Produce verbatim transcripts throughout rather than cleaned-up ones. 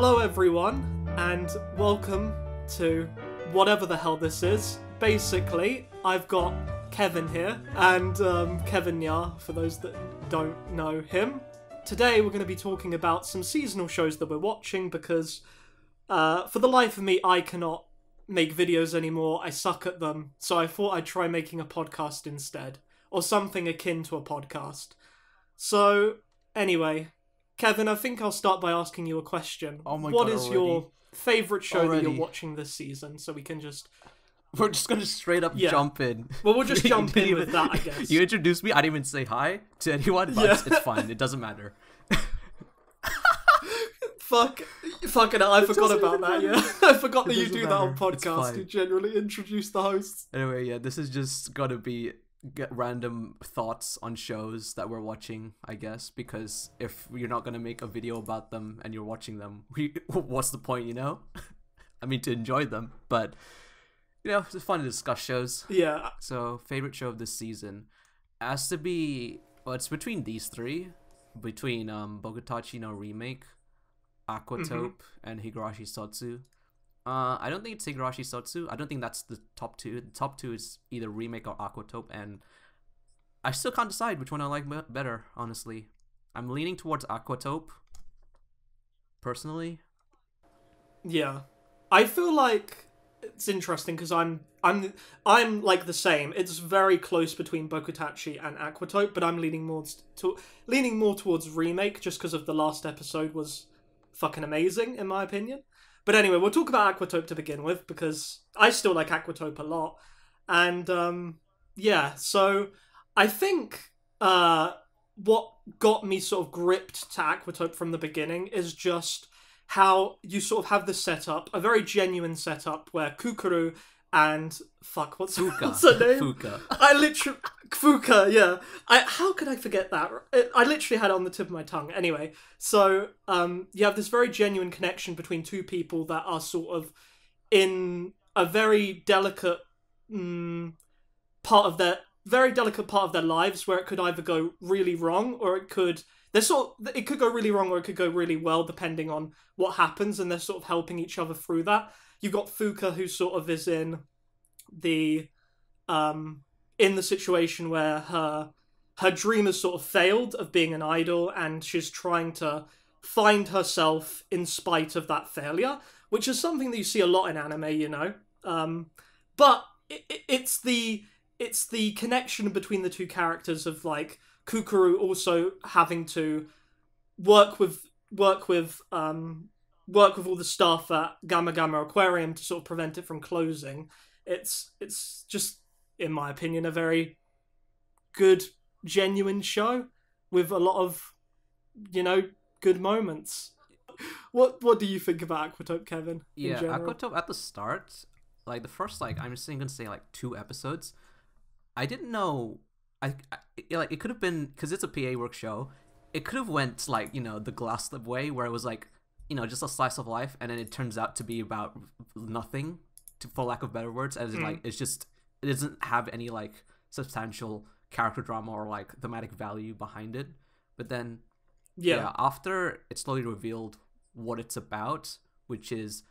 Hello everyone, and welcome to whatever the hell this is. Basically, I've got Kevin here, and um, KevinNyaa, for those that don't know him. Today we're going to be talking about some seasonal shows that we're watching, because uh, for the life of me, I cannot make videos anymore. I suck at them, so I thought I'd try making a podcast instead, or something akin to a podcast. So, anyway, Kevin, I think I'll start by asking you a question. Oh my what God, is already? your favourite show already? that you're watching this season? So we can just... We're just going to straight up yeah. jump in. Well, we'll just jump in with that, I guess. You introduced me, I didn't even say hi to anyone, but yeah. it's fine, it doesn't matter. Fuck, fucking hell, I it forgot about that, matter. yeah. I forgot that you do matter. that on podcasts, you generally introduce the hosts. Anyway, yeah, this is just going to be... Get random thoughts on shows that we're watching, I guess, because if you're not gonna make a video about them and you're watching them, we, what's the point, you know? I mean, to enjoy them, but you know, it's fun to discuss shows. Yeah. So, favorite show of this season has to be well, it's between these three, between um Bokutachi no Remake, Aquatope, mm-hmm. and Higurashi Sotsu. Uh, I don't think it's Higurashi Sotsu. I don't think that's the top two. The top two is either Remake or Aquatope, and I still can't decide which one I like better, honestly. I'm leaning towards Aquatope, personally. Yeah. I feel like it's interesting, because I'm, I'm, I'm like the same. It's very close between Bokutachi and Aquatope, but I'm leaning more, to, leaning more towards Remake, just because of the last episode was fucking amazing, in my opinion. But anyway, we'll talk about Aquatope to begin with, because I still like Aquatope a lot. And, um, yeah, so I think uh, what got me sort of gripped to Aquatope from the beginning is just how you sort of have this setup, a very genuine setup, where Kukuru and... Fuck, what's, Fuka. what's her name? Fuka. I literally... Fuka, yeah. I, how could I forget that? I literally had it on the tip of my tongue. Anyway, so um, you have this very genuine connection between two people that are sort of in a very delicate mm, part of their very delicate part of their lives, where it could either go really wrong or it could they're sort of, it could go really wrong or it could go really well, depending on what happens. And they're sort of helping each other through that. You've got Fuka, who sort of is in the um. in the situation where her her dream has sort of failed of being an idol, and she's trying to find herself in spite of that failure, which is something that you see a lot in anime, you know. Um, but it, it's the it's the connection between the two characters of, like, Kukuru also having to work with work with um, work with all the staff at Gamma Gamma Aquarium to sort of prevent it from closing. It's it's just. in my opinion, a very good, genuine show with a lot of, you know, good moments. What What do you think about Aquatope, Kevin? Yeah, Aquatope at the start, like the first, like I'm just gonna say like two episodes, I didn't know. I, I like it could have been, because it's a P A work show. It could have went like, you know, the Glasslip way, where it was like, you know, just a slice of life, and then it turns out to be about nothing, to, for lack of better words, as mm. like it's just. It doesn't have any, like, substantial character drama or, like, thematic value behind it. But then, yeah, yeah after it's slowly revealed what it's about, which is,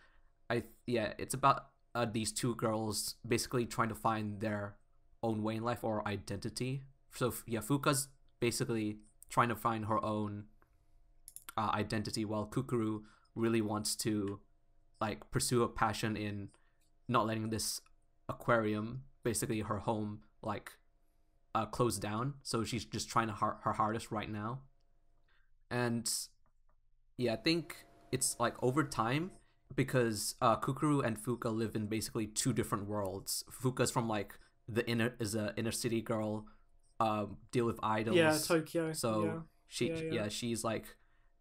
I yeah, it's about uh, these two girls basically trying to find their own way in life or identity. So, yeah, Fuka's basically trying to find her own uh, identity, while Kukuru really wants to, like, pursue a passion in not letting this aquarium, basically her home, like uh closed down, so she's just trying to har her hardest right now. And yeah, I think it's like over time, because uh Kukuru and Fuka live in basically two different worlds. Fuka's from like the inner is a inner city girl, um deal with idols, yeah Tokyo, so yeah. she yeah, yeah. yeah she's like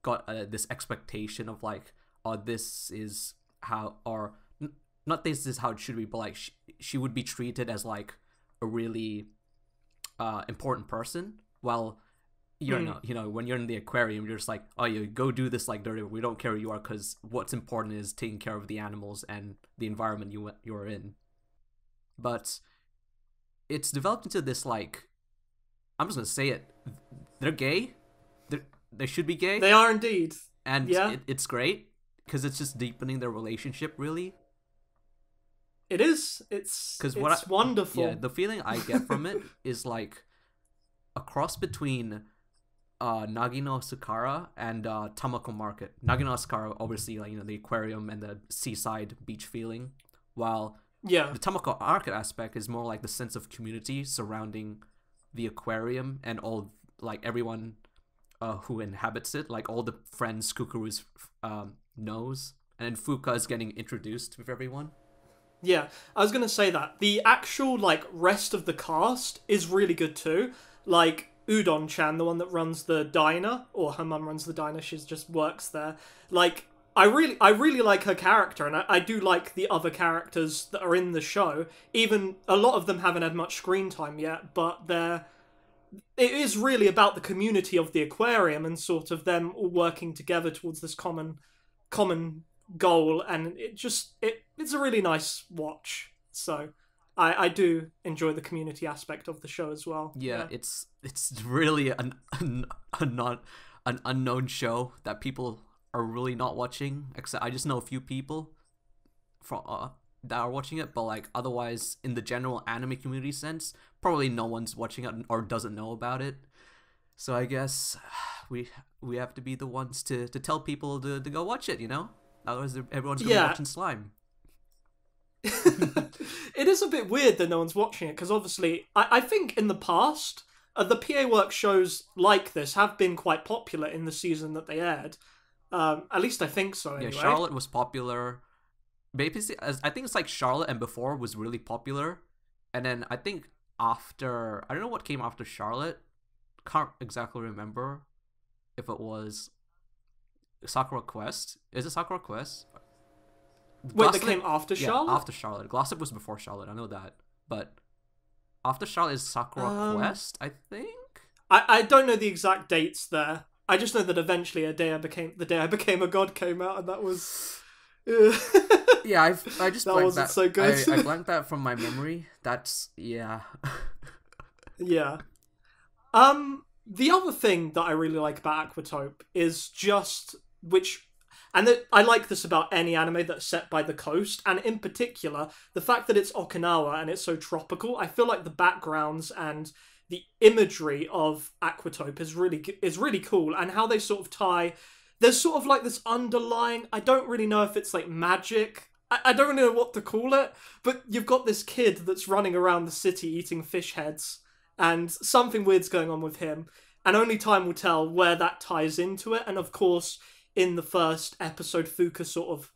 got uh, this expectation of like, oh, this is how, or not this is how it should be, but like she, she would be treated as like a really uh, important person. Well, you're mm. not, you know, when you're in the aquarium, you're just like, oh, you go do this like dirty. We don't care who you are, because what's important is taking care of the animals and the environment you you're in. But it's developed into this like, I'm just gonna say it, they're gay. They're, they should be gay. They are indeed, and yeah. it, it's great. because it's just deepening their relationship, really. It is. It's, it's what I, wonderful. Yeah, the feeling I get from it is like a cross between uh, Nagi no Asakura and uh, Tamako Market. Nagi no Asakura, obviously, like, you know, the aquarium and the seaside beach feeling, while yeah. the Tamako Market aspect is more like the sense of community surrounding the aquarium and all, like, everyone uh, who inhabits it, like all the friends Kukuru's um, knows, and Fuka is getting introduced with everyone. Yeah, I was gonna say that. The actual, like, rest of the cast is really good too. Like, Udon-chan, the one that runs the diner, or her mum runs the diner, she just works there. Like, I really I really like her character, and I, I do like the other characters that are in the show. Even, a lot of them haven't had much screen time yet, but they're... It is really about the community of the aquarium and sort of them all working together towards this common... common... goal, and it just it it's a really nice watch. So I I do enjoy the community aspect of the show as well. Yeah, yeah. it's it's really an an a not an unknown show that people are really not watching. Except I just know a few people from uh, that are watching it, but like otherwise, in the general anime community sense, probably no one's watching it or doesn't know about it. So I guess we we have to be the ones to to tell people to to go watch it. You know. Otherwise, everyone's going to be watching slime. It is a bit weird that no one's watching it, because obviously, I, I think in the past, uh, the P A Works shows like this have been quite popular in the season that they aired. Um, at least I think so, anyway. Yeah, Charlotte was popular. Maybe I think it's like Charlotte and before was really popular. And then I think after... I don't know what came after Charlotte. Can't exactly remember if it was... Sakura Quest? Is it Sakura Quest? Wait, Glasslip, they came after Charlotte? Yeah, after Charlotte. Glasslip was before Charlotte, I know that. But after Charlotte is Sakura um, Quest, I think? I, I don't know the exact dates there. I just know that eventually a day I became the day I became a god came out, and that was... Uh, yeah, I I just that blanked wasn't that. So good. I, I blanked that from my memory. That's... yeah. Yeah. Um... The other thing that I really like about Aquatope is just which, and that I like this about any anime that's set by the coast, and in particular the fact that it's Okinawa and it's so tropical. I feel like the backgrounds and the imagery of Aquatope is really is really cool, and how they sort of tie. There's sort of like this underlying. I don't really know if it's like magic. I, I don't know what to call it, but you've got this kid that's running around the city eating fish heads. And something weird's going on with him. And only time will tell where that ties into it. And of course, in the first episode, Fuka sort of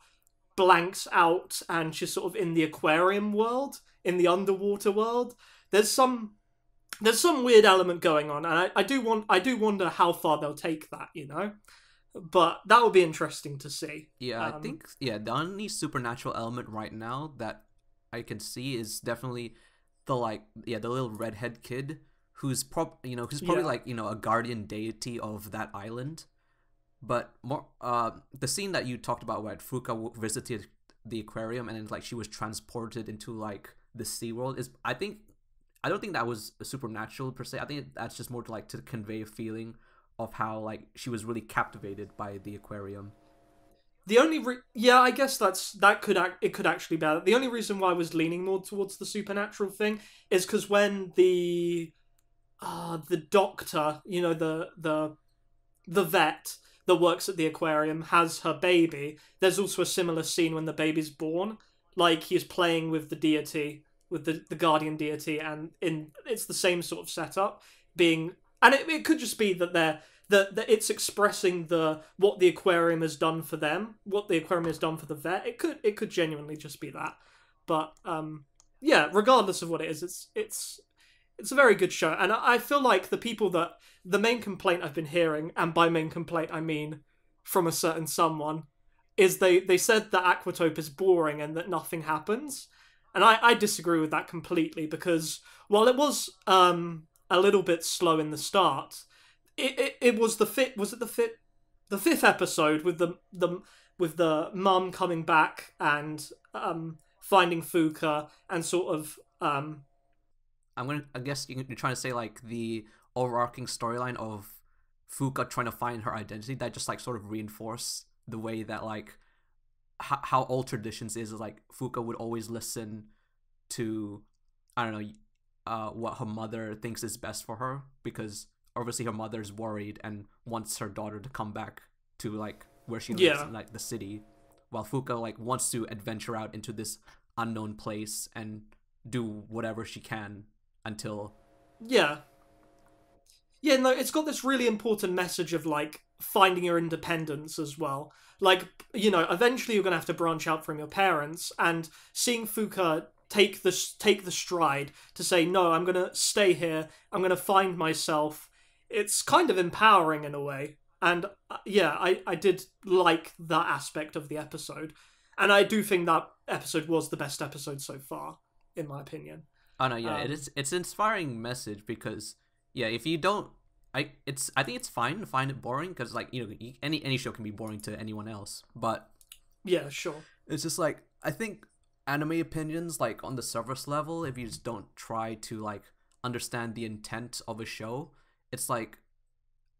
blanks out. And she's sort of in the aquarium world. In the underwater world. There's some there's some weird element going on. And I, I do want I do wonder how far they'll take that, you know? But that will be interesting to see. Yeah, um, I think yeah, the only supernatural element right now that I can see is definitely... the like yeah the little redhead kid who's prob you know who's probably yeah. like you know a guardian deity of that island, but more uh the scene that you talked about where Fuka visited the aquarium and then like she was transported into like the sea world is I think I don't think that was supernatural per se. I think that's just more to like to convey a feeling of how like she was really captivated by the aquarium. The only re yeah, I guess that's that could act it could actually be that. The only reason why I was leaning more towards the supernatural thing is because when the uh, the doctor, you know, the the the vet that works at the aquarium has her baby. There's also a similar scene when the baby's born, like he's playing with the deity, with the the guardian deity, and in it's the same sort of setup. Being and it it could just be that they're. That, that it's expressing the what the aquarium has done for them, what the aquarium has done for the vet. It could it could genuinely just be that, but um, yeah. Regardless of what it is, it's it's it's a very good show, and I, I feel like the people that the main complaint I've been hearing, and by main complaint I mean from a certain someone, is they they said that Aquatope is boring and that nothing happens, and I I disagree with that completely because while it was um a little bit slow in the start. It, it it was the fit was it the fit the fifth episode with the the with the mum coming back and um finding Fuka and sort of um I'm gonna I guess you're trying to say like the overarching storyline of Fuka trying to find her identity that just like sort of reinforced the way that like how, how old traditions is, is like Fuka would always listen to, I don't know, uh, what her mother thinks is best for her, because obviously her mother's worried and wants her daughter to come back to like where she lives, yeah. in like the city, while Fuka like wants to adventure out into this unknown place and do whatever she can until yeah yeah no it's got this really important message of like finding your independence as well, like, you know, eventually you're gonna have to branch out from your parents, and seeing Fuka take this take the stride to say, no, I'm gonna stay here, I'm gonna find myself, it's kind of empowering in a way. And uh, yeah, I, I did like that aspect of the episode. And I do think that episode was the best episode so far, in my opinion. Oh no, yeah, um, it's it's an inspiring message, because yeah, if you don't, I it's I think it's fine to find it boring, because like, you know, any any show can be boring to anyone else, but yeah, sure. It's just like, I think anime opinions, like on the surface level, if you just don't try to like understand the intent of a show, it's like,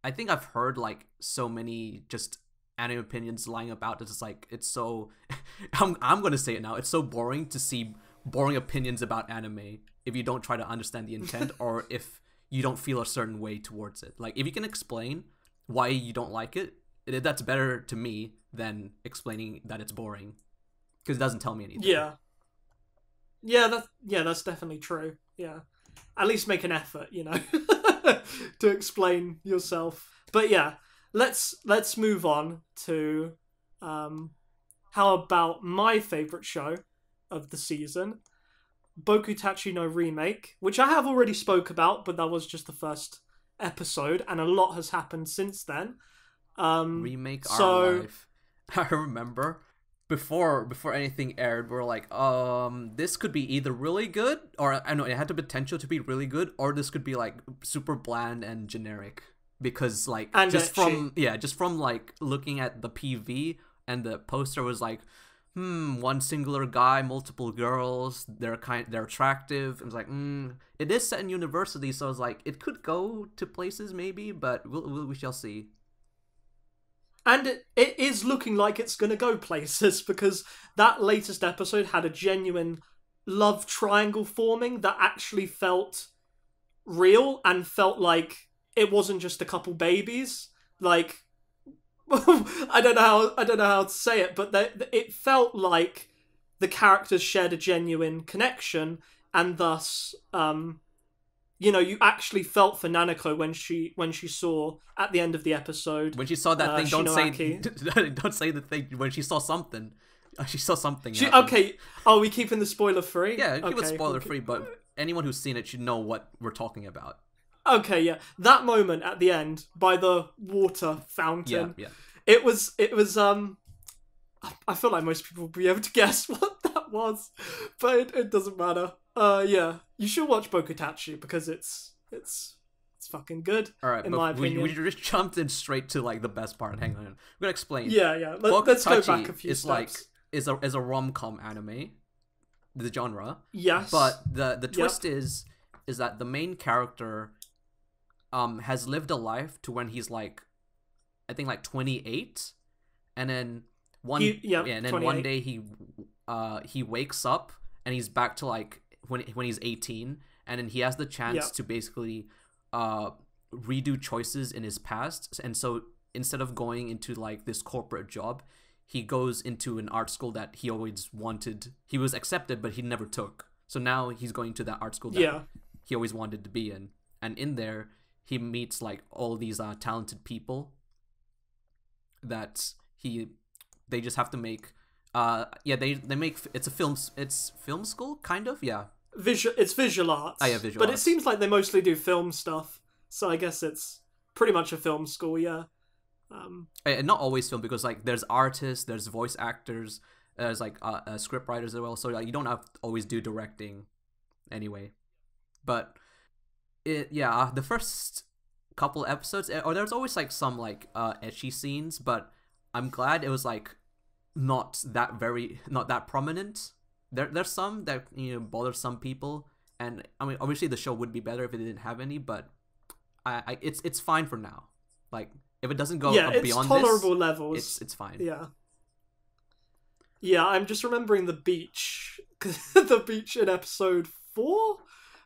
I think I've heard like so many just anime opinions lying about. It's just like, it's so I'm I'm gonna say it now. It's so boring to see boring opinions about anime if you don't try to understand the intent, or if you don't feel a certain way towards it. Like, if you can explain why you don't like it, it that's better to me than explaining that it's boring, because it doesn't tell me anything. Yeah. Yeah, that's yeah, that's definitely true. Yeah. At least make an effort, you know. to explain yourself. But yeah, let's let's move on to um how about my favorite show of the season, Bokutachi no Remake, which I have already spoke about, but that was just the first episode, and a lot has happened since then. Um remake so... our life. I remember before before anything aired, we were like, um this could be either really good, or I don't know, it had the potential to be really good, or this could be like super bland and generic, because like, and just from she... yeah just from like looking at the P V and the poster was like, hmm one singular guy, multiple girls, they're kind they're attractive, and it's like, mm, it is set in university, so I was like, it could go to places maybe, but we'll, we'll, we shall see. And it, it is looking like it's going to go places, because that latest episode had a genuine love triangle forming that actually felt real and felt like it wasn't just a couple babies. Like, I don't know how I don't know how to say it, but they, it felt like the characters shared a genuine connection, and thus, um, you know, you actually felt for Nanako when she when she saw at the end of the episode, when she saw that uh, thing. Don't Shinoaki. say don't say the thing. When she saw something, she saw something. She, okay, are we keeping the spoiler free? Yeah, keep okay. it spoiler free. But anyone who's seen it should know what we're talking about. Okay, yeah, that moment at the end by the water fountain. Yeah, yeah. It was it was um, I feel like most people will be able to guess what that was, but it, it doesn't matter. Uh, yeah, you should watch Bokutachi, because it's it's it's fucking good. All right, in my opinion, we, we just jumped in straight to like the best part. Hang on, I'm gonna explain. Yeah, yeah. Let, let's go back a few steps. Bokutachi is like is a is a rom com anime, the genre. Yes. But the the twist yep. is is that the main character, um, has lived a life to when he's like, I think like twenty-eight, and then one he, yep, yeah, and then one day he uh he wakes up and he's back to like. When, when he's eighteen, and then he has the chance yeah. to basically uh redo choices in his past, and so instead of going into like this corporate job, he goes into an art school that he always wanted. He was accepted, but he never took, so now he's going to that art school that yeah. he always wanted to be in, and in there he meets like all these uh talented people that he they just have to make Uh yeah they they make it's a film it's film school kind of yeah visual it's visual arts oh, yeah, visual but arts. It seems like they mostly do film stuff, so I guess it's pretty much a film school. Yeah um and not always film, because like there's artists, there's voice actors, there's like uh, uh script writers as well, so like, you don't have to always do directing anyway. But it yeah the first couple episodes, or there's always like some like uh ecchi scenes, but I'm glad it was like not that very not that prominent. There there's some that, you know, bother some people, and I mean obviously the show would be better if it didn't have any, but i, I it's it's fine for now. Like if it doesn't go yeah, up it's beyond tolerable this, levels it's it's fine. Yeah Yeah, I'm just remembering the beach. The beach in episode four?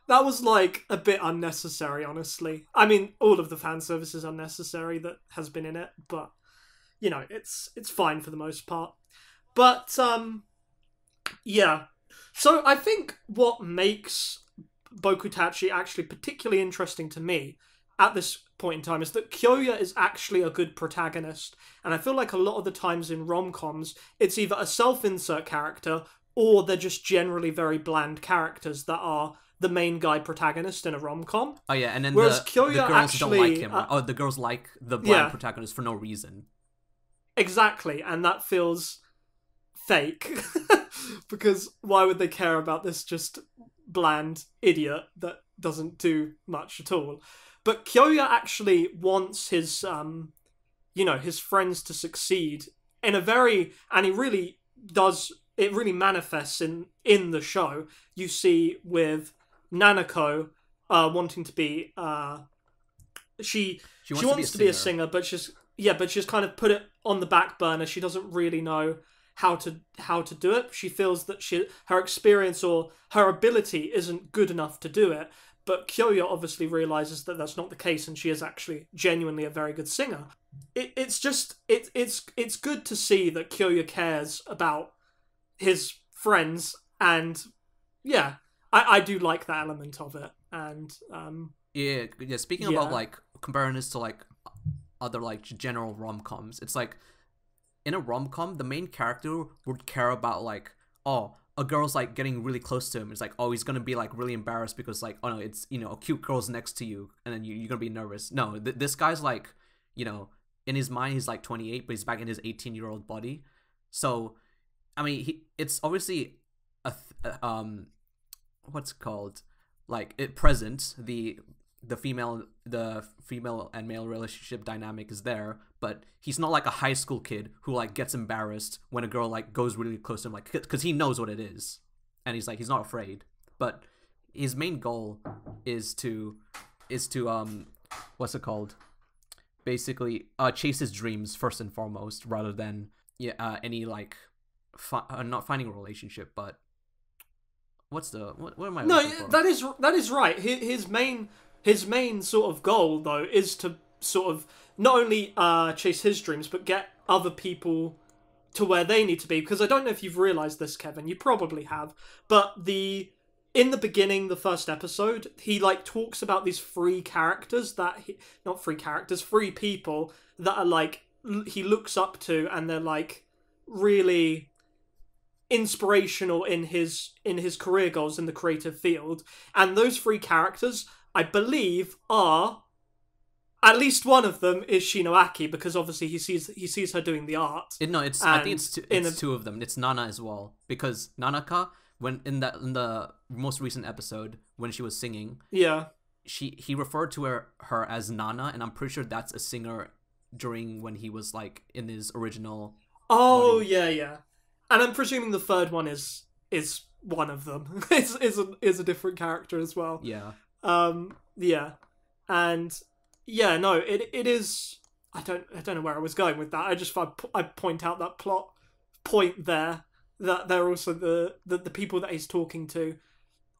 That was, like, a bit unnecessary, honestly. I mean, all of the fan service is unnecessary that has been in it, but, you know, it's it's fine for the most part. But, um, yeah. So I think what makes Bokutachi actually particularly interesting to me at this point in time is that Kyoya is actually a good protagonist, and I feel like a lot of the times in rom-coms, it's either a self-insert character or they're just generally very bland characters that are the main guy protagonist in a rom-com. Oh yeah, and then Whereas the, Kyoya the girls actually, don't like him. Uh, oh, the girls like the bland yeah. protagonist for no reason. Exactly, and that feels fake. Because why would they care about this just bland idiot that doesn't do much at all? But Kyoya actually wants his, um, you know, his friends to succeed in a very... And he really does... It really manifests in, in the show. You see with Nanako uh, wanting to be... Uh, she she wants, she wants to, be, to a be a singer, but she's... Yeah, but she's kind of put it on the back burner. She doesn't really know... how to how to do it. She feels that she her experience or her ability isn't good enough to do it, but Kyoya obviously realizes that that's not the case, and she is actually genuinely a very good singer. It, it's just it it's it's good to see that Kyoya cares about his friends, and yeah, I I do like that element of it. And um yeah yeah speaking yeah. about like comparing this to like other like general rom-coms, it's like in a rom-com, the main character would care about, like, oh, a girl's, like, getting really close to him. It's like, oh, he's going to be, like, really embarrassed because, like, oh, no, it's, you know, a cute girl's next to you, and then you, you're going to be nervous. No, th this guy's, like, you know, in his mind, he's, like, twenty-eight, but he's back in his eighteen-year-old body. So, I mean, he, it's obviously, a th um, what's it called? Like, it present, the... the female the female and male relationship dynamic is there, but he's not like a high school kid who like gets embarrassed when a girl like goes really close to him, like, because he knows what it is, and he's like, he's not afraid. But his main goal is to is to um what's it called basically uh chase his dreams first and foremost, rather than yeah uh, any like fi uh, not finding a relationship, but what's the what, what am I no for? that is that is right. His, his main His main sort of goal, though, is to sort of not only uh, chase his dreams, but get other people to where they need to be. Because I don't know if you've realised this, Kevin. You probably have. But the in the beginning, the first episode, he, like, talks about these free characters that... He, not free characters, free people that are, like, l he looks up to, and they're, like, really... inspirational in his in his career goals in the creative field. And those three characters, I believe, are at least one of them is Shinoaki, because obviously he sees he sees her doing the art. It, no, it's I think it's two, it's a, two of them. It's Nana as well, because Nanaka, when in that in the most recent episode when she was singing, yeah, she he referred to her her as Nana, and I'm pretty sure that's a singer during when he was like in his original. Oh body. yeah, yeah. And I'm presuming the third one is is one of them. is is a, is a different character as well. Yeah. Um. Yeah. And yeah. No. It it is. I don't. I don't know where I was going with that. I just I, I point out that plot point there that they're also the the, the people that he's talking to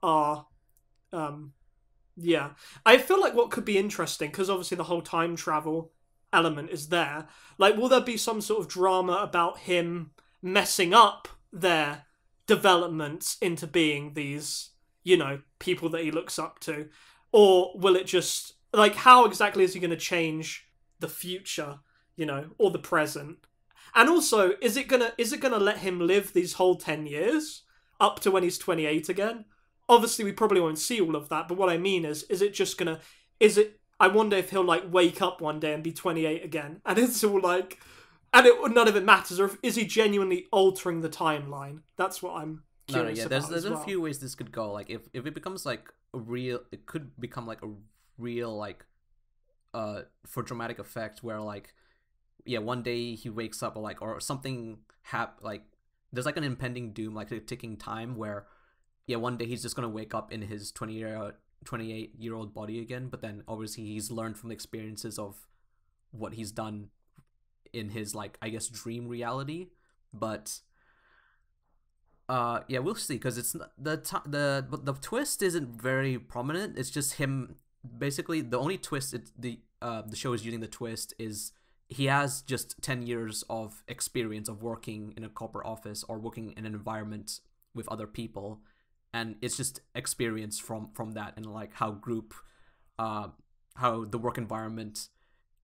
are. Um. Yeah. I feel like what could be interesting, because obviously the whole time travel element is there. Like, will there be some sort of drama about him messing up their developments into being these, you know, people that he looks up to? Or will it just, like, how exactly is he going to change the future, you know, or the present? And also, is it gonna is it gonna let him live these whole ten years up to when he's twenty-eight again? Obviously we probably won't see all of that, but what I mean is, is it just gonna is it I wonder if he'll, like, wake up one day and be twenty-eight again, and it's all like, and it, none of it matters, or if, is he genuinely altering the timeline? That's what I'm curious no, no, yeah. about. There's, there's as well. a few ways this could go. Like, if if it becomes like a real, it could become like a real, like, uh, for dramatic effect, where, like, yeah, one day he wakes up, or like, or something hap like there's like an impending doom, like a ticking time, where yeah, one day he's just gonna wake up in his twenty year twenty-eight year old body again. But then obviously he's learned from the experiences of what he's done in his, like, I guess, dream reality. But Uh, yeah, we'll see, because it's not, the the the twist isn't very prominent. It's just him. Basically, the only twist it, the uh, the show is using the twist is he has just ten years of experience of working in a corporate office or working in an environment with other people, and it's just experience from from that and like how group, uh, how the work environment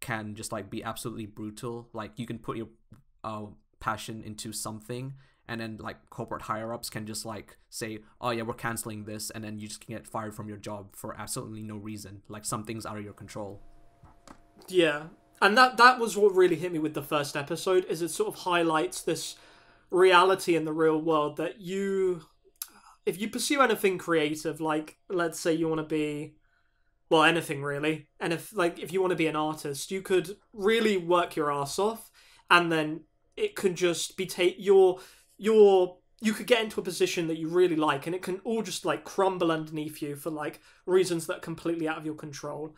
can just like be absolutely brutal. Like you can put your uh, passion into something. And then like corporate higher ups can just like say, oh yeah, we're canceling this, and then you just can get fired from your job for absolutely no reason. Like something's out of your control. Yeah, and that that was what really hit me with the first episode, is it sort of highlights this reality in the real world that you, if you pursue anything creative, like let's say you want to be, well, anything really, and if like if you want to be an artist, you could really work your ass off, and then it can just be take your You're, you could get into a position that you really like, and it can all just like crumble underneath you for like reasons that are completely out of your control.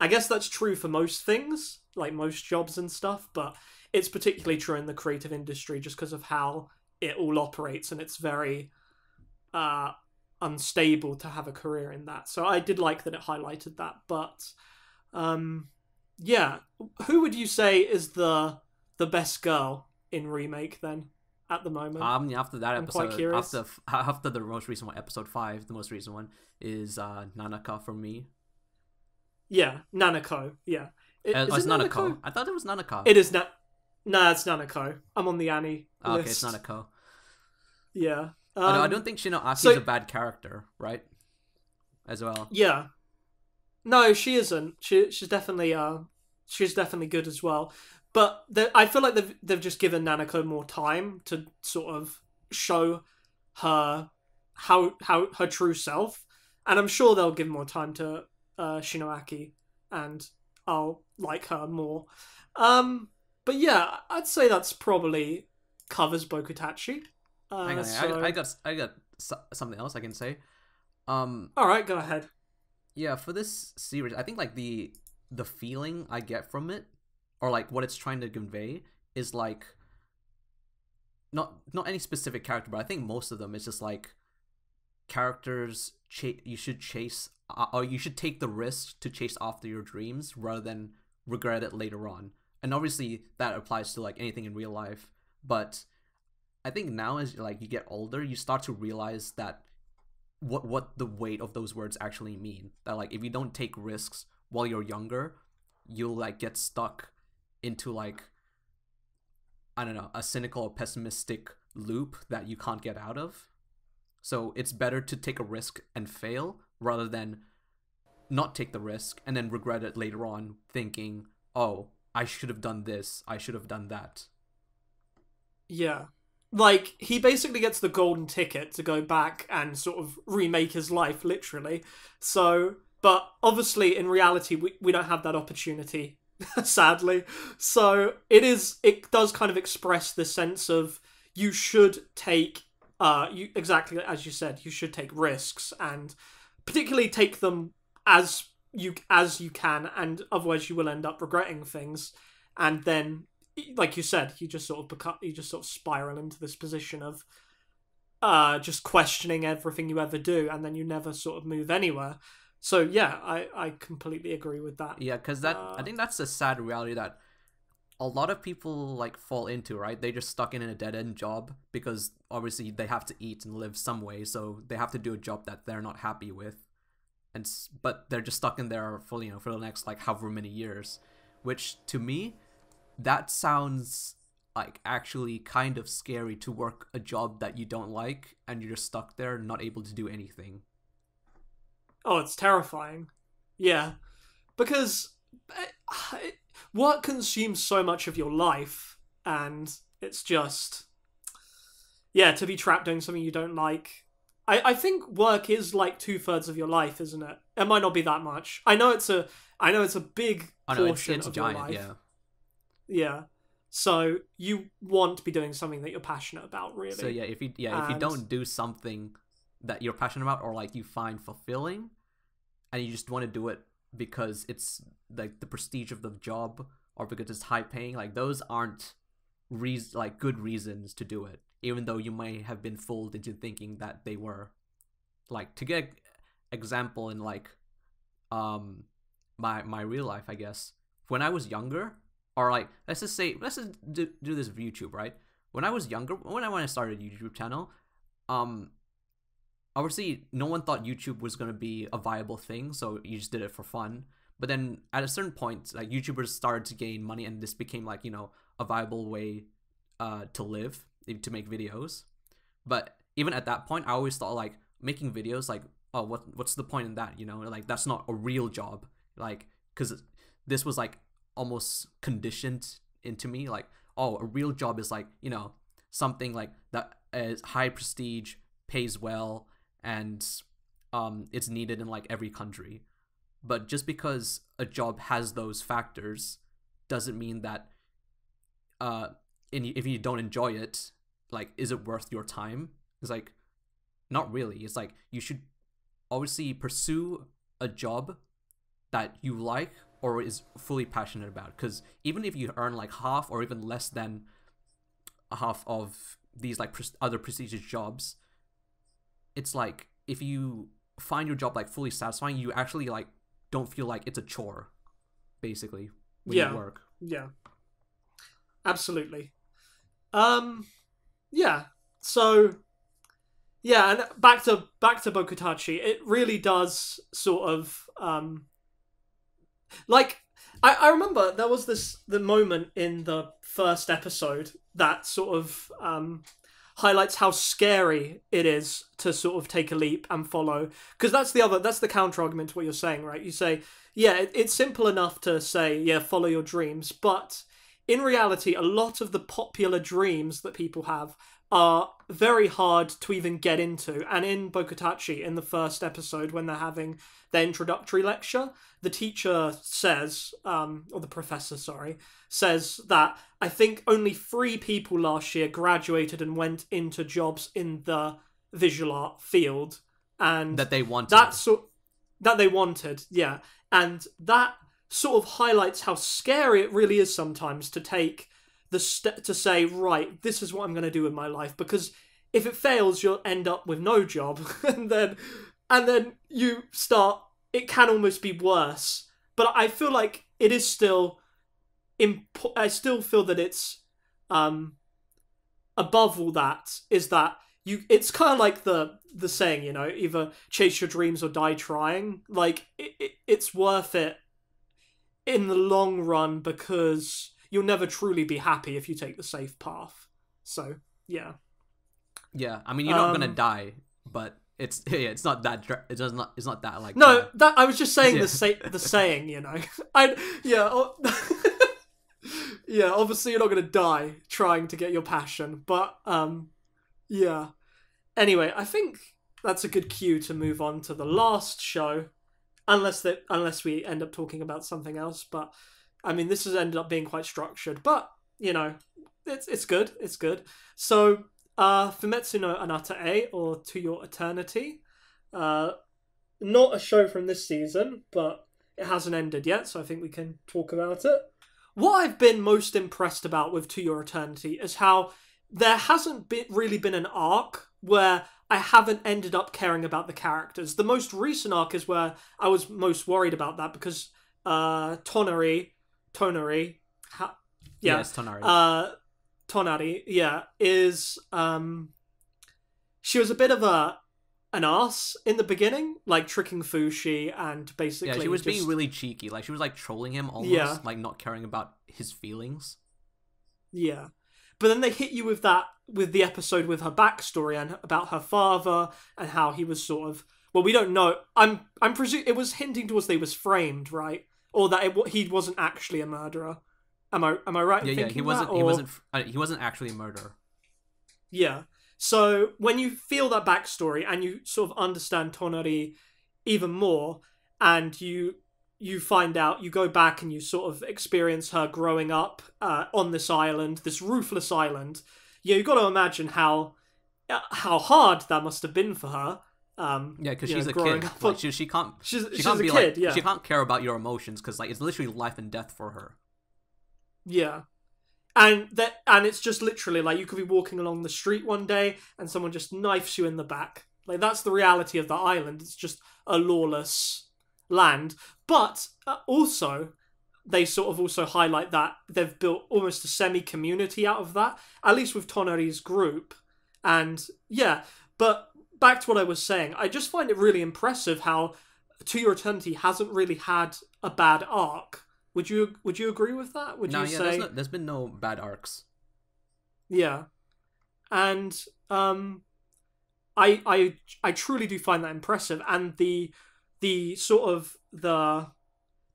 I guess that's true for most things, like most jobs and stuff, but it's particularly true in the creative industry just because of how it all operates, and it's very uh, unstable to have a career in that. So I did like that it highlighted that, but um, yeah. Who would you say is the the best girl in Remake then? At the moment, um, after that I'm episode, after after the most recent one, episode five, the most recent one is uh, Nanako for me. Yeah, Nanako. Yeah, it, uh, is oh, it's it Nanako? Nanako. I thought it was Nanako. It is not. Nah, it's Nanako. I'm on the Annie oh, list. Okay, it's Nanako. Yeah, um, oh, no, I don't think Shinoaki so... is a bad character, right? As well. Yeah. No, she isn't. She she's definitely uh, she's definitely good as well. But I feel like they've, they've just given Nanako more time to sort of show her how how her true self. And I'm sure they'll give more time to uh, Shinoaki, and I'll like her more. Um, but yeah, I'd say that's probably covers Bokutachi. Uh, Hang on, so... I, I got I got something else I can say. Um, All right, go ahead. Yeah, for this series, I think like the the feeling I get from it, or like what it's trying to convey, is like not not any specific character, but I think most of them it's just like characters cha- you should chase uh, or you should take the risk to chase after your dreams rather than regret it later on. And obviously that applies to like anything in real life, but I think now as like you get older, you start to realize that what what the weight of those words actually mean, that like if you don't take risks while you're younger, you'll like get stuck into like, I don't know, a cynical or pessimistic loop that you can't get out of. So it's better to take a risk and fail rather than not take the risk and then regret it later on thinking, oh, I should have done this, I should have done that. Yeah. Like, he basically gets the golden ticket to go back and sort of remake his life, literally. So, but obviously in reality, we, we don't have that opportunity. Sadly. So it is, it does kind of express the sense of you should take, uh, you exactly as you said, you should take risks, and particularly take them as you, as you can. And otherwise you will end up regretting things. And then, like you said, you just sort of become, you just sort of spiral into this position of, uh, just questioning everything you ever do. And then you never sort of move anywhere. So yeah, I, I completely agree with that. Yeah, because that uh, I think that's a sad reality that a lot of people like fall into, right? They're just stuck in a dead-end job because obviously they have to eat and live some way, so they have to do a job that they're not happy with, and but they're just stuck in there for you know for the next like however many years, which to me, that sounds like actually kind of scary, to work a job that you don't like and you're just stuck there, not able to do anything. Oh, it's terrifying. Yeah. Because it, it, work consumes so much of your life, and it's just, yeah, to be trapped doing something you don't like. I, I think work is like two-thirds of your life, isn't it? It might not be that much. I know it's a, I know it's a big oh, no, portion it's, it's of giant, your life. Yeah. Yeah. So you want to be doing something that you're passionate about, really. So yeah, if you, yeah, and... if you don't do something that you're passionate about, or like you find fulfilling, and you just want to do it because it's like the prestige of the job or because it's high paying, like those aren't re like good reasons to do it. even though you might have been fooled into thinking that they were. Like, to get example in, like, um, my my real life, I guess, when I was younger, or, like, let's just say, let's just do, do this YouTube, right? When I was younger, when I, when I started a YouTube channel, um, obviously, no one thought YouTube was going to be a viable thing, so you just did it for fun. But then, at a certain point, like, YouTubers started to gain money, and this became, like, you know, a viable way uh, to live, to make videos. But even at that point, I always thought, like, making videos, like, oh, what what's the point in that, you know? Like, that's not a real job. Like, because this was, like, almost conditioned into me. Like, oh, a real job is, like, you know, something, like, that is high prestige, pays well, and um, it's needed in, like, every country. But just because a job has those factors doesn't mean that uh, if you don't enjoy it, like, is it worth your time? It's, like, not really. It's, like, you should obviously pursue a job that you like or is fully passionate about, because even if you earn like half or even less than half of these like pres other prestigious jobs, it's like if you find your job like fully satisfying, you actually like don't feel like it's a chore basically when yeah. you work. Yeah, absolutely. Um, yeah, so yeah, and back to back to Bokutachi, it really does sort of um, like I, I remember there was this the moment in the first episode that sort of um, highlights how scary it is to sort of take a leap and follow, because that's the other that's the counter argument to what you're saying, right? You say, yeah, it, it's simple enough to say, yeah, follow your dreams, but in reality, a lot of the popular dreams that people have are very hard to even get into. And in Bokutachi, in the first episode, when they're having their introductory lecture, the teacher says, um, or the professor, sorry, says that I think only three people last year graduated and went into jobs in the visual art field. And that they wanted. That, so that they wanted, yeah. And that sort of highlights how scary it really is sometimes to take the step to say, right, this is what I'm going to do with my life, because if it fails, you'll end up with no job. and then and then you start, it can almost be worse. But I feel like it is still, impo I still feel that it's, um, above all that, is that you, it's kind of like the, the saying, you know, either chase your dreams or die trying. Like, it, it, it's worth it in the long run, because you'll never truly be happy if you take the safe path. So, yeah. Yeah, I mean, you're not um, gonna die, but it's yeah, it's not that it does not it's not that like no, that, that I was just saying yeah. the say, the saying, you know. I yeah, oh, yeah. Obviously, you're not gonna die trying to get your passion, but um, yeah. Anyway, I think that's a good cue to move on to the last show, unless that unless we end up talking about something else, but. I mean, this has ended up being quite structured, but, you know, it's it's good, it's good. So, uh, Fumetsu no Anatae, or To Your Eternity, uh, not a show from this season, but it hasn't ended yet, so I think we can talk about it. What I've been most impressed about with To Your Eternity is how there hasn't been, really been an arc where I haven't ended up caring about the characters. The most recent arc is where I was most worried about that, because uh, Tonari... Tonari, ha yeah, yes, Tonari. Uh, Tonari, yeah, is um, she was a bit of a an ass in the beginning, like tricking Fushi and basically, yeah, she was just being really cheeky, like she was like trolling him almost, yeah. like not caring about his feelings. Yeah, but then they hit you with that with the episode with her backstory and about her father and how he was sort of well, we don't know. I'm I'm presuming it was hinting towards they was framed, right? Or that it, he wasn't actually a murderer. Am I am I right? Yeah, in thinking yeah. He wasn't. That, or... He wasn't. Uh, he wasn't actually a murderer. Yeah. So when you feel that backstory and you sort of understand Tonari even more, and you you find out, you go back and you sort of experience her growing up uh, on this island, this roofless island. Yeah, you've got to imagine how uh, how hard that must have been for her. Um, yeah, because she's know, a kid. Up, like, she, she can't. She's, she she's can't a be kid. Like, yeah. She can't care about your emotions because like it's literally life and death for her. Yeah, And that, and it's just literally like you could be walking along the street one day and someone just knifes you in the back. Like, that's the reality of the island. It's just a lawless land. But uh, also, they sort of also highlight that they've built almost a semi-community out of that, at least with Tonari's group. And yeah, but back to what I was saying, I just find it really impressive how To Your Eternity hasn't really had a bad arc. Would you would you agree with that? Would no, you yeah, say there's, no, there's been no bad arcs? Yeah, and um, I I I truly do find that impressive, and the the sort of the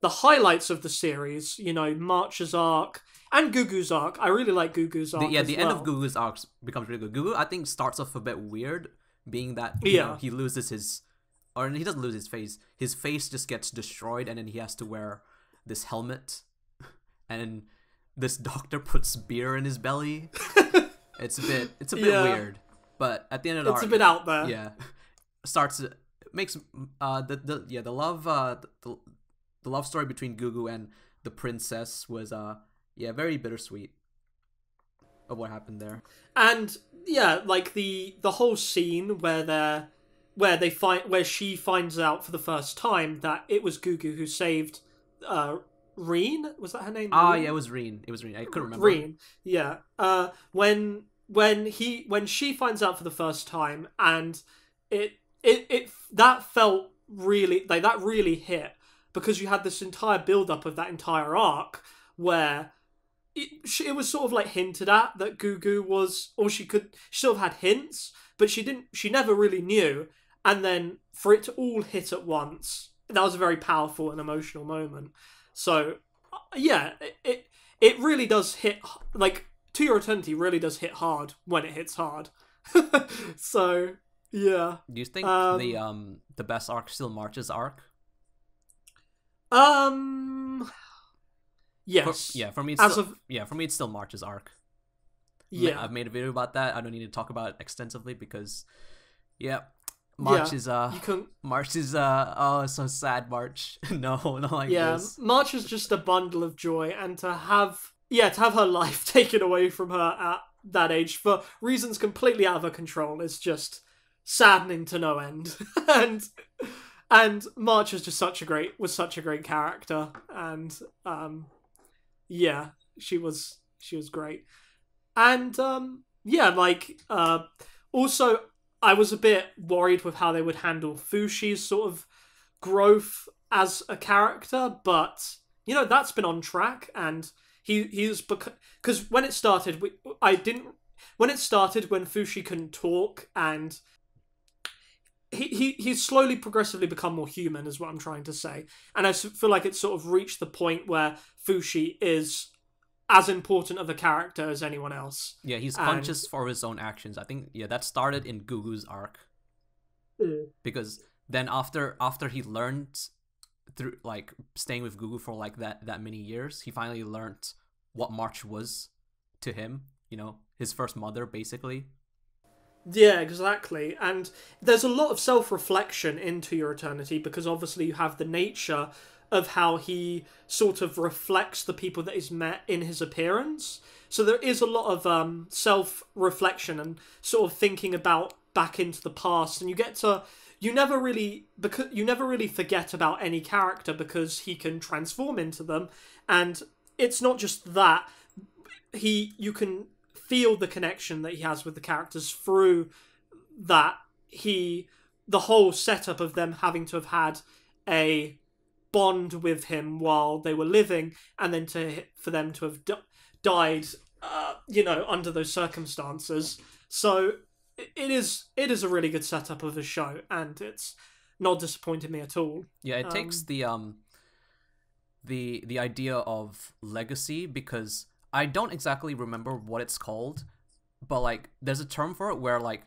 the highlights of the series, you know, March's arc and Gugu's arc. I really like Gugu's arc. The, yeah, as the well. end of Gugu's arc becomes really good. Gugu, I think, starts off a bit weird, being that you yeah know, he loses his, or he doesn't lose his face. His face just gets destroyed, and then he has to wear this helmet, and this doctor puts beer in his belly. It's a bit, it's a bit yeah. weird, but at the end of the it's arc, a bit out there. Yeah, starts makes uh the, the yeah the love uh the, the love story between Gugu and the princess was uh yeah very bittersweet of what happened there. And yeah, like the the whole scene where they're where they find where she finds out for the first time that it was Gugu who saved. Uh, Rean? Was that her name? Ah, Rean? yeah, it was Rean. It was Rean. I couldn't remember. Rean, yeah. Uh, when when he when she finds out for the first time, and it it it that felt really like that really hit, because you had this entire build up of that entire arc where it she, it was sort of like hinted at that Gugu was, or she could she sort of had hints, but she didn't. She never really knew, and then for it to all hit at once. That was a very powerful and emotional moment. So, yeah, it it really does hit, like, To Your Eternity really does hit hard when it hits hard. So, yeah. Do you think um, the um the best arc still March's arc? Um, yes. For, yeah, for me, it's As still, of, yeah, for me, it's still March's arc. Yeah, I've made a video about that. I don't need to talk about it extensively because, yeah. March yeah, is uh you can... March is uh oh so sad March. no, not like yeah, this. March is just a bundle of joy, and to have yeah, to have her life taken away from her at that age for reasons completely out of her control is just saddening to no end. and and March is just such a great was such a great character, and um yeah, she was she was great. And um yeah, like uh also I was a bit worried with how they would handle Fushi's sort of growth as a character, but you know that's been on track, and he he's because when it started, we, I didn't when it started when Fushi couldn't talk, and he he he's slowly progressively become more human, is what I'm trying to say, and I feel like it's sort of reached the point where Fushi is as important of a character as anyone else. Yeah, he's and... conscious for his own actions. I think yeah, that started in Gugu's arc. Mm. Because then after after he learned through like staying with Gugu for like that that many years, he finally learned what March was to him, you know, his first mother basically. Yeah, exactly. And there's a lot of self-reflection into Your Eternity, because obviously you have the nature of how he sort of reflects the people that he's met in his appearance. So there is a lot of um, self-reflection and sort of thinking about back into the past. And you get to, you never really, because you never really forget about any character, because he can transform into them. And it's not just that he, you can feel the connection that he has with the characters through that he, the whole setup of them having to have had a bond with him while they were living, and then to for them to have di died uh, you know, under those circumstances. So it is it is a really good setup of the show, and it's not disappointed me at all. Yeah, it um, takes the um the the idea of legacy, because I don't exactly remember what it's called, but like there's a term for it where like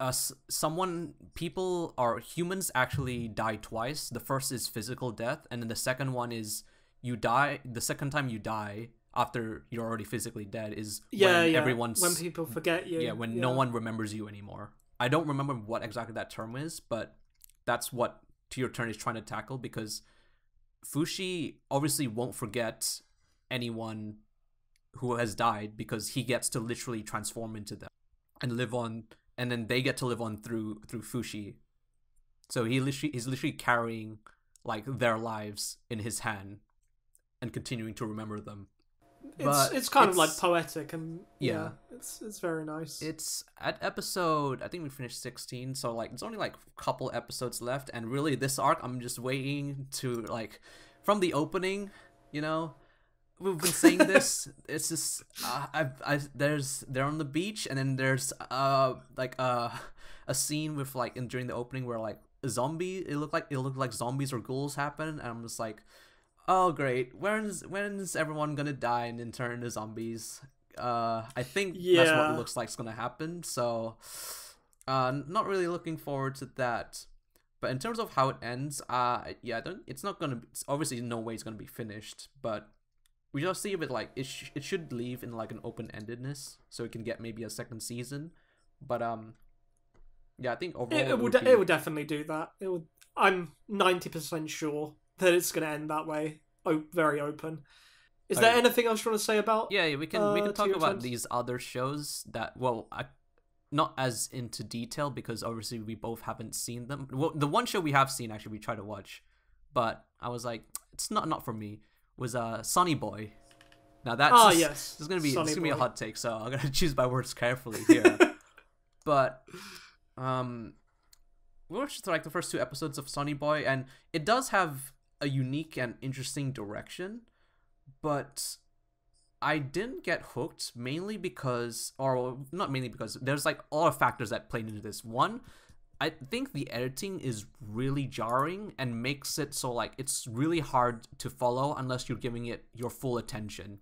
Uh, someone, people, or humans actually die twice. The first is physical death, and then the second one is you die. The second time you die after you're already physically dead is yeah, when yeah. everyone's when people forget you. Yeah, when yeah. no one remembers you anymore. I don't remember what exactly that term is, but that's what To Your Eternity is trying to tackle, because Fushi obviously won't forget anyone who has died, because he gets to literally transform into them and live on, and then they get to live on through through Fushi. So he literally he's literally carrying like their lives in his hand and continuing to remember them. It's but it's kind it's, of like poetic, and yeah, yeah, it's it's very nice. It's at episode, I think we finished sixteen, so like there's only like a couple episodes left, and really this arc I'm just waiting to, like, from the opening, you know, we've been saying this. It's just uh, I've I there's they're on the beach, and then there's uh like uh a scene with like in during the opening where like a zombie it looked like it looked like zombies or ghouls happen, and I'm just like, oh great, when's when's everyone gonna die and then turn into zombies? Uh, I think yeah. that's what it looks like is gonna happen. So, uh, not really looking forward to that. But in terms of how it ends, uh, yeah, I don't. It's not gonna. Be, it's obviously, no way it's gonna be finished. But we just see if it like it. Sh it should leave in like an open endedness, so it can get maybe a second season. But um, yeah, I think overall it, it would. It would, be... it would definitely do that. It would. I'm ninety percent sure that it's going to end that way, o very open. Is okay. there anything else you want to say about? Yeah, yeah we can uh, we can talk about these other shows that, well, I, not as into detail because obviously we both haven't seen them. Well, the one show we have seen, actually, we tried to watch, but I was like, it's not not for me. Was uh Sonny Boy. Now that's oh yes, it's going to be Sonny it's going to be a hot take, so I'm going to choose my words carefully here. But um, we watched like the first two episodes of Sonny Boy, and it does have a unique and interesting direction, but I didn't get hooked mainly because, or not mainly because, there's like a lot of factors that played into this. One, I think the editing is really jarring and makes it so like it's really hard to follow unless you're giving it your full attention.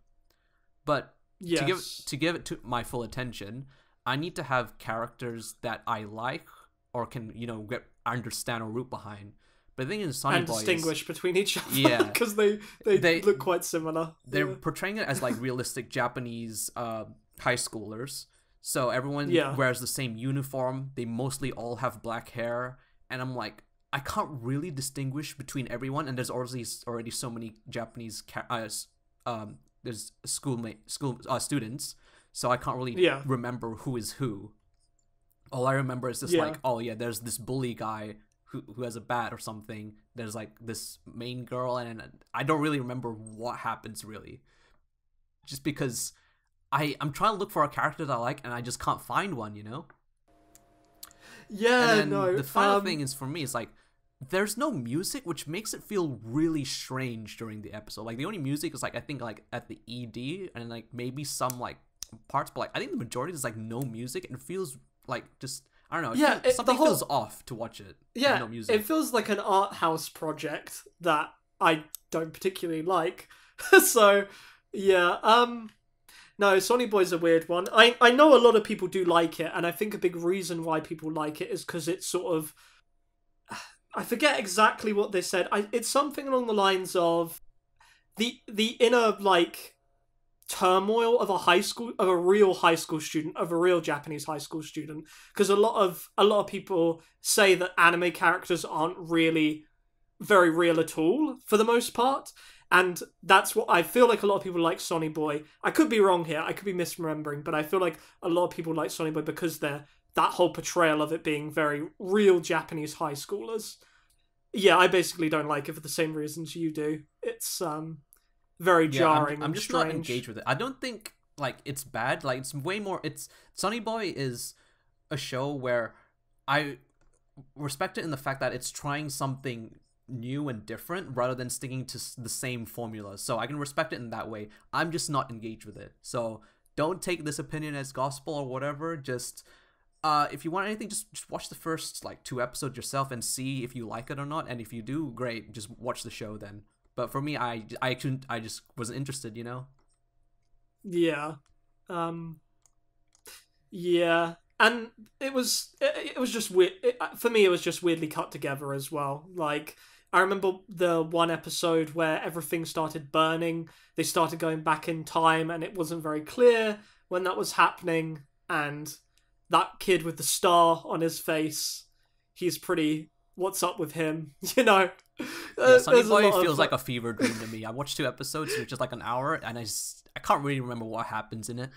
But yes. to give to give it to my full attention, I need to have characters that I like or can, you know, get understand or root behind. But the thing is, Sonny and Boy distinguish is, between each other, yeah, because they, they they look quite similar. They're yeah. portraying it as like realistic Japanese uh, high schoolers, so everyone yeah. wears the same uniform. They mostly all have black hair, and I'm like, I can't really distinguish between everyone. And there's already already so many Japanese uh, um there's schoolmate school uh, students, so I can't really yeah. remember who is who. All I remember is just yeah. like, oh yeah, there's this bully guy who who has a bat or something. There's like this main girl, and I don't really remember what happens really, just because I I'm trying to look for a character that I like, and I just can't find one, you know. Yeah, and then no. The final um, thing is for me is like there's no music, which makes it feel really strange during the episode. Like the only music is like I think like at the E D and like maybe some like parts, but like I think the majority is like no music, and it feels like just. I don't know. It yeah, feels, it, something the whole, feels off to watch it. Yeah, no music. It feels like an art house project that I don't particularly like. So, yeah. Um, no, Sonny Boy's a weird one. I I know a lot of people do like it, and I think a big reason why people like it is because it's sort of. I forget exactly what they said. I it's something along the lines of, the the inner like. turmoil of a high school of a real high school student of a real Japanese high school student, because a lot of a lot of people say that anime characters aren't really very real at all for the most part, and that's what I feel like a lot of people like Sonny Boy. I could be wrong here, I could be misremembering, but I feel like a lot of people like Sonny Boy because they're that whole portrayal of it being very real Japanese high schoolers. Yeah, I basically don't like it for the same reasons you do. It's um very jarring. Yeah, I'm, I'm just strange. not engaged with it. I don't think like it's bad. Like it's way more. It's Sonny Boy is a show where I respect it in the fact that it's trying something new and different rather than sticking to the same formula. So I can respect it in that way. I'm just not engaged with it. So don't take this opinion as gospel or whatever. Just uh, if you want anything, just just watch the first like two episodes yourself and see if you like it or not. And if you do, great. Just watch the show then. But for me, I I couldn't. I just wasn't interested, you know. Yeah, um, yeah, and it was it, it was just weird it, for me. It was just weirdly cut together as well. Like I remember the one episode where everything started burning. They started going back in time, and it wasn't very clear when that was happening. And that kid with the star on his face, he's pretty. What's up with him? You know. Yeah, Sonny Boy feels of... like a fever dream to me. I watched two episodes, which is like an hour, and I just, I can't really remember what happens in it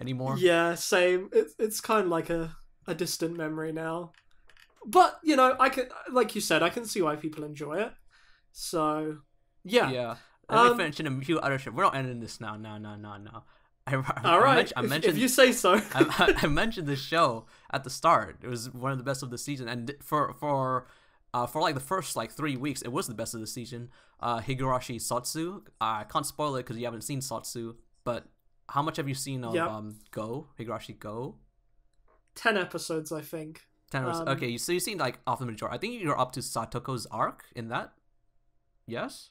anymore. Yeah, same. It's it's kind of like a a distant memory now. But you know, I can, like you said, I can see why people enjoy it. So yeah, yeah. And um, I mentioned a few other shit. We're not ending this now. No, no, no, no. I, I, All right. I, I mentioned, if, if you say so. I, I mentioned this show at the start. It was one of the best of the season, and for for. Uh, for like the first like three weeks, it was the best of the season. Uh, Higurashi Sotsu. Uh, I can't spoil it because you haven't seen Sotsu. But how much have you seen of yep. um Go Higurashi Go? Ten episodes, I think. Ten episodes. Um, okay, you, so you've seen like off the majority. I think you're up to Satoko's arc in that. Yes.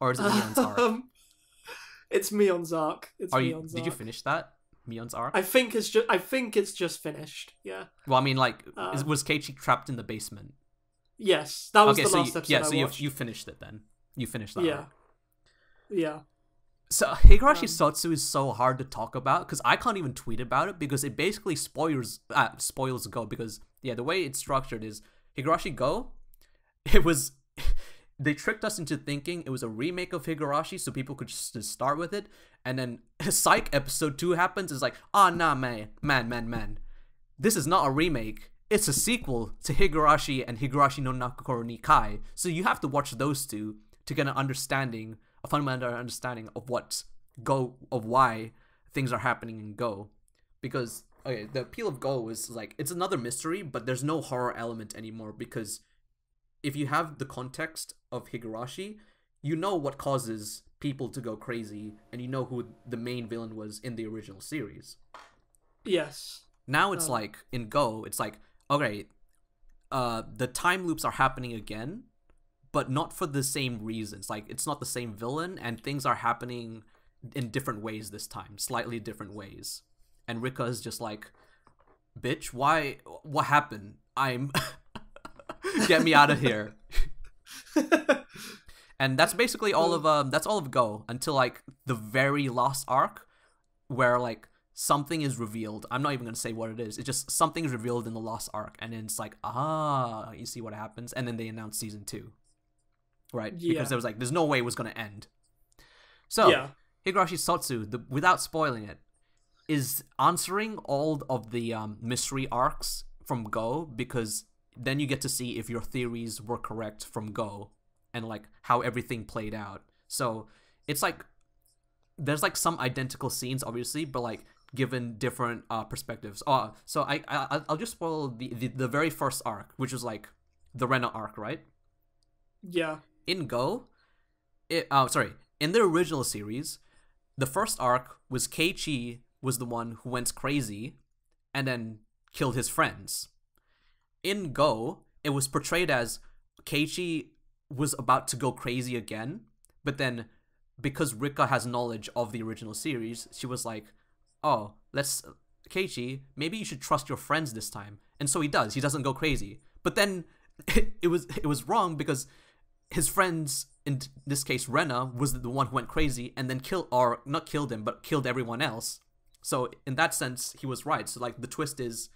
Or is it Mion's arc? Um, it's Mion's arc. It's Are you, Mion's Did arc. you finish that? Mion's arc? I think it's just. I think it's just finished. Yeah. Well, I mean, like, um, is, was Keiichi trapped in the basement? Yes, that was okay, the so last you, episode Yeah, I so watched. you you finished it then. You finished that. Yeah, arc. yeah. So Higurashi um, Sotsu is so hard to talk about because I can't even tweet about it because it basically spoils uh, spoils Go because yeah the way it's structured is Higurashi Go. It was they tricked us into thinking it was a remake of Higurashi so people could just, just start with it, and then Psych episode two happens. It's like ah oh, nah man man man man, this is not a remake. It's a sequel to Higurashi and Higurashi no Naku Koro ni Kai, so you have to watch those two to get an understanding, a fundamental understanding of what Go, of why things are happening in Go, because okay, the appeal of Go is like it's another mystery, but there's no horror element anymore because if you have the context of Higurashi, you know what causes people to go crazy, and you know who the main villain was in the original series. Yes. Now it's um. like in Go, it's like. Okay, uh, the time loops are happening again, but not for the same reasons. Like, it's not the same villain, and things are happening in different ways this time, slightly different ways. And Rika is just like, bitch, why? What happened? I'm... Get me out of here. And that's basically all of, um, that's all of Go, until, like, the very last arc, where, like, something is revealed. I'm not even going to say what it is. It's just something is revealed in the Lost Ark. And then it's like, ah, you see what happens. And then they announce season two. Right? Yeah. Because there was like, there's no way it was going to end. So, yeah. Higurashi Sotsu, the, without spoiling it, is answering all of the um, mystery arcs from Go. Because then you get to see if your theories were correct from Go. And like, how everything played out. So, it's like, there's like some identical scenes, obviously, but like, given different uh, perspectives. Uh, so I, I, I'll just spoil the, the, the very first arc, which was like the Rena arc, right? Yeah. In Go, it, uh, sorry, in the original series, the first arc was Keiichi was the one who went crazy and then killed his friends. In Go, it was portrayed as Keiichi was about to go crazy again, but then because Rika has knowledge of the original series, she was like, oh, let's, Keiichi, maybe you should trust your friends this time. And so he does. He doesn't go crazy. But then it, it was it was wrong because his friends, in this case Rena, was the one who went crazy and then killed, or not killed him, but killed everyone else. So in that sense, he was right. So like the twist is,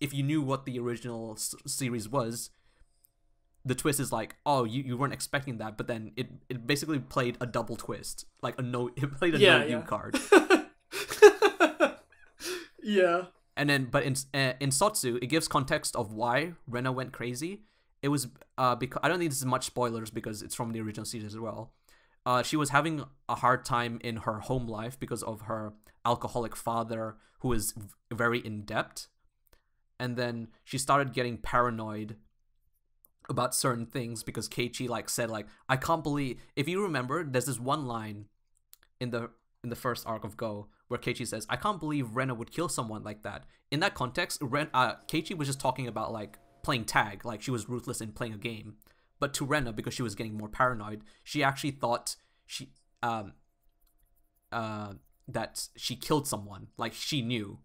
if you knew what the original s series was, the twist is like, oh, you, you weren't expecting that. But then it, it basically played a double twist. Like a no, it played a yeah, no yeah. you card. Yeah. And then, but in uh, in Sotsu, it gives context of why Rena went crazy. It was uh because I don't think this is much spoilers because it's from the original series as well. Uh, she was having a hard time in her home life because of her alcoholic father, who is very in debt, and then she started getting paranoid about certain things because Keiichi like said like I can't believe. If you remember, there's this one line in the in the first arc of Go, where Keiichi says, I can't believe Rena would kill someone like that. In that context, Ren, uh, Keiichi was just talking about, like, playing tag. Like, she was ruthless in playing a game. But to Rena, because she was getting more paranoid, she actually thought she um, uh, that she killed someone. Like, she knew.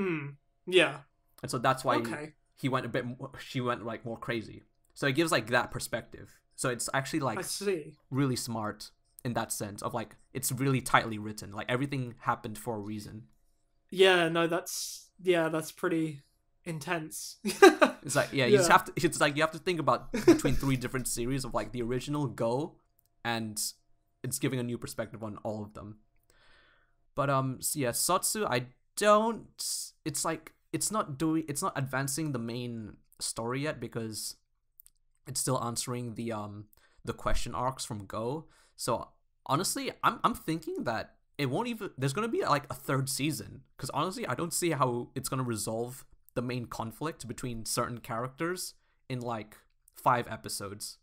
Mm, yeah. And so that's why okay. he, he went a bit more, she went, like, more crazy. So it gives, like, that perspective. So it's actually, like, I see. really smart. In that sense of like, it's really tightly written. Like everything happened for a reason. Yeah, no, that's yeah, that's pretty intense. It's like, yeah, you yeah. just have to, it's like you have to think about between three different series of like the original, Go, and it's giving a new perspective on all of them. But um so yeah, Sotsu, I don't it's like it's not doing it's not advancing the main story yet because it's still answering the um the question arcs from Go. So honestly, I'm I'm thinking that it won't even there's gonna be like a third season, because honestly I don't see how it's gonna resolve the main conflict between certain characters in like five episodes.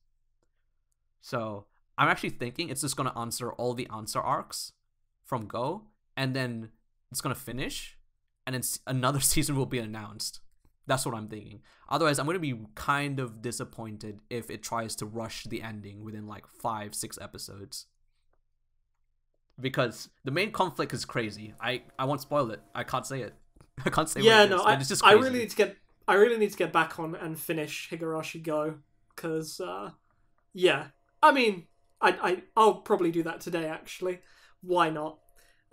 So I'm actually thinking it's just gonna answer all the answer arcs from Go, and then it's gonna finish, and then another season will be announced. That's what I'm thinking. Otherwise, I'm gonna be kind of disappointed if it tries to rush the ending within like five, six episodes. Because the main conflict is crazy. I I won't spoil it. I can't say it. I can't say. Yeah, what it no, is, I, it's just crazy. I really need to get. I really need to get back on and finish Higurashi Go, because uh, yeah, I mean, I I I'll probably do that today actually. Why not?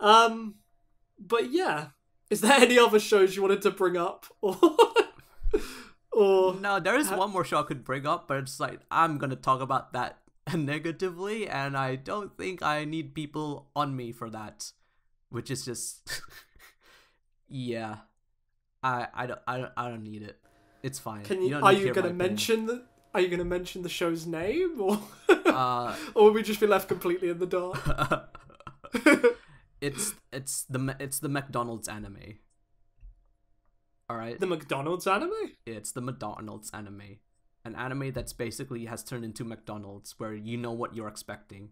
Um, but yeah, is there any other shows you wanted to bring up? Or, or no, there is one more show I could bring up, but it's like I'm gonna talk about that negatively, and I don't think I need people on me for that, which is just yeah. I I don't I don't I don't need it. It's fine. Can you, you don't are you gonna mention the, are you gonna mention the show's name, or uh, or will we just be left completely in the dark? it's it's the it's the McDonald's anime. All right. The McDonald's anime? It's the McDonald's anime. An anime that's basically has turned into McDonald's, where you know what you're expecting.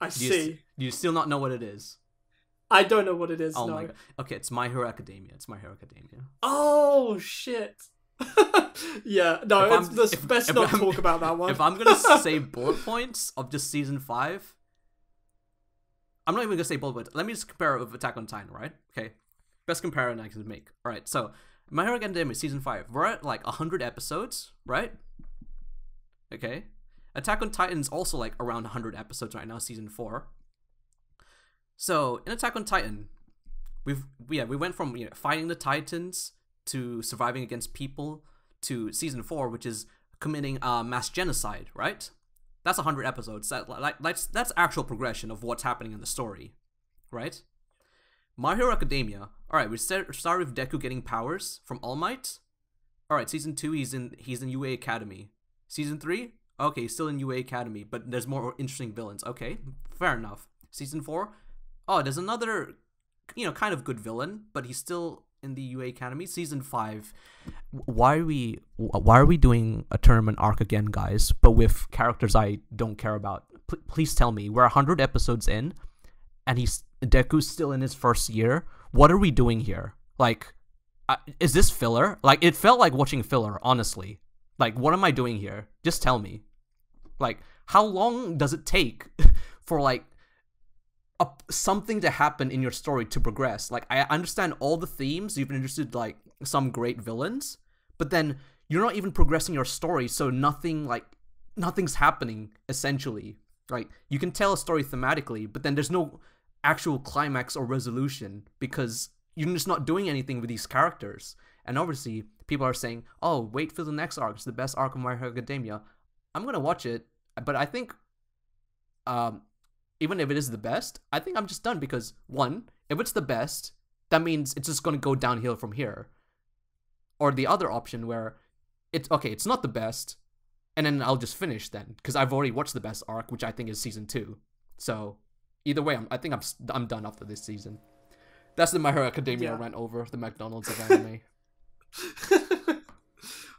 I do see. You, do you still not know what it is? I don't know what it is. Oh no. My god. Okay, it's My Hero Academia. It's My Hero Academia. Oh shit. Yeah, no, it's, let's if, best if, not if talk about that one. If I'm gonna say bullet points of just season five, I'm not even gonna say bullet points. Let me just compare it with Attack on Titan, right? Okay, best comparison I can make. All right, so My Hero Academia season five, we're at like a hundred episodes, right? Okay, Attack on Titan's also like around a hundred episodes right now, season four. So in Attack on Titan, we've yeah we went from you know, fighting the Titans to surviving against people to season four, which is committing uh, mass genocide, right? That's a hundred episodes. That, like, that's, that's actual progression of what's happening in the story, right? My Hero Academia. Alright, we start, start with Deku getting powers from All Might. Alright, season two, he's in he's in U A Academy. Season three? Okay, he's still in U A Academy, but there's more interesting villains. Okay, fair enough. Season four? Oh, there's another, you know, kind of good villain, but he's still in the U A Academy. Season five, why are we why are we doing a tournament arc again, guys, but with characters I don't care about? P please tell me we're a hundred episodes in and he's Deku's still in his first year. What are we doing here? Like, uh, is this filler? Like, it felt like watching filler, honestly. Like, what am I doing here? Just tell me. Like, how long does it take for like something to happen in your story to progress? Like, I understand all the themes, you've introduced like some great villains, but then you're not even progressing your story, so nothing like nothing's happening essentially. Like, you can tell a story thematically, but then there's no actual climax or resolution because you're just not doing anything with these characters. And obviously people are saying, oh, wait for the next arc, it's the best arc of My Hero Academia. I'm gonna watch it, but I think um even if it is the best, I think I'm just done because, one, if it's the best, that means it's just going to go downhill from here. Or the other option where it's, okay, it's not the best, and then I'll just finish then because I've already watched the best arc, which I think is season two. So either way, I'm, I think I'm I'm done after this season. That's the My Hero Academia yeah. rant over the McDonald's of anime.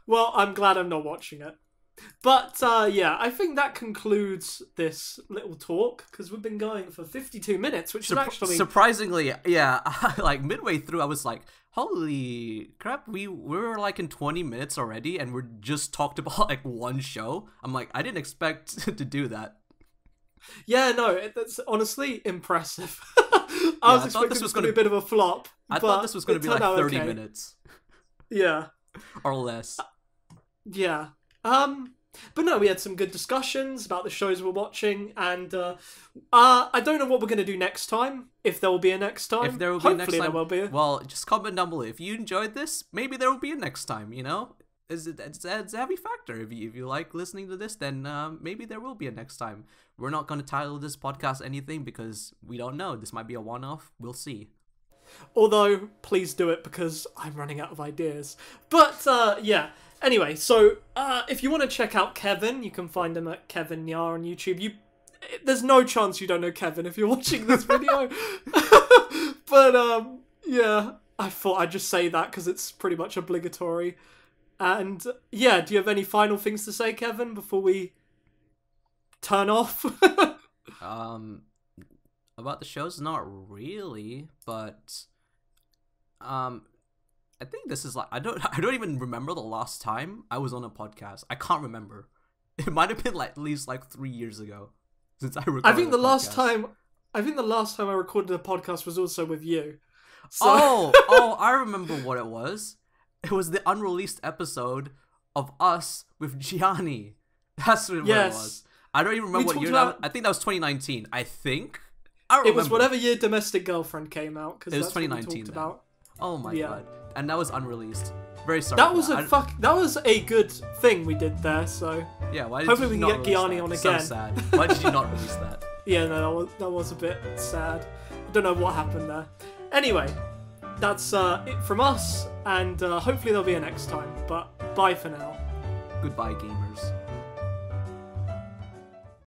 Well, I'm glad I'm not watching it. But, uh, yeah, I think that concludes this little talk, because we've been going for fifty-two minutes, which Sur is actually... Surprisingly, yeah, like, midway through, I was like, holy crap, we, we were, like, in twenty minutes already, and we're just talked about, like, one show. I'm like, I didn't expect to do that. Yeah, no, that's honestly impressive. I yeah, was I expecting this was going to be a bit of a flop. I thought this was going to be, like, thirty okay. minutes. Yeah. Or less. Uh, yeah. Um, But no, we had some good discussions about the shows we're watching, and uh, uh, I don't know what we're going to do next time, if there will be a next time. If there will be a next time. Hopefully there will be. Well, just comment down below. If you enjoyed this, maybe there will be a next time, you know? It's, it's, it's a heavy factor. If you, if you like listening to this, then uh, maybe there will be a next time. We're not going to title this podcast anything because we don't know. This might be a one-off. We'll see. Although, please do it because I'm running out of ideas. But, uh, yeah. Anyway, so uh, if you want to check out Kevin, you can find him at KevinNyaa on YouTube. You, there's no chance you don't know Kevin if you're watching this video. But, um, yeah, I thought I'd just say that because it's pretty much obligatory. And, yeah, do you have any final things to say, Kevin, before we turn off? um, about the shows? Not really, but... um. I think this is like I don't I don't even remember the last time I was on a podcast. I can't remember. It might have been like at least like three years ago since I recorded. I think the last time I think the last time I recorded a podcast was also with you. So. Oh, oh, I remember what it was. It was the unreleased episode of us with Gianni. That's what yes. it was. I don't even remember we what year about... that. I think that was twenty nineteen. I think. I remember. It was whatever year Domestic Girlfriend came out because it was twenty nineteen. About. Oh my yeah. god. And that was unreleased. Very sorry. That was that. a I... fuck. That was a good thing we did there. So yeah, why did hopefully you we can get Gianni on again. So sad. Why did you not release that? Yeah, no, that was that was a bit sad. I don't know what happened there. Anyway, that's uh, it from us, and uh, hopefully there'll be a next time. But bye for now. Goodbye, gamers.